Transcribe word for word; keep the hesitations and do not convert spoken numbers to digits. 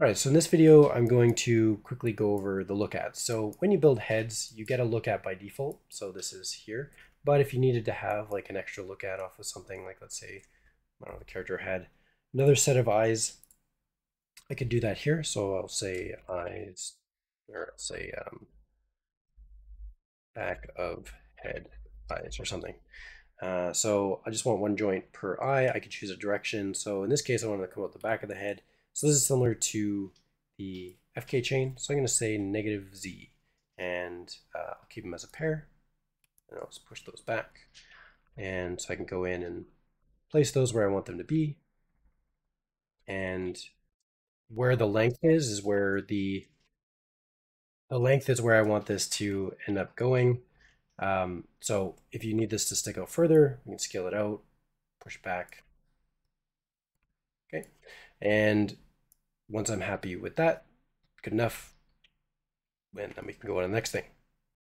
All right, so in this video, I'm going to quickly go over the LookAt. So when you build heads, you get a LookAt by default. So this is here. But if you needed to have like an extra LookAt off of something, like let's say, I don't know, the character had another set of eyes, I could do that here. So I'll say eyes, or I'll say um, back of head eyes or something. Uh, so I just want one joint per eye. I could choose a direction. So in this case, I wanted to come out the back of the head. So this is similar to the F K chain. So I'm going to say negative Z, and uh, I'll keep them as a pair. And I'll just push those back. And so I can go in and place those where I want them to be. And where the length is, is where the, the length is where I want this to end up going. Um, so if you need this to stick out further, you can scale it out, push back. Okay. And once I'm happy with that, good enough, then we can go on to the next thing.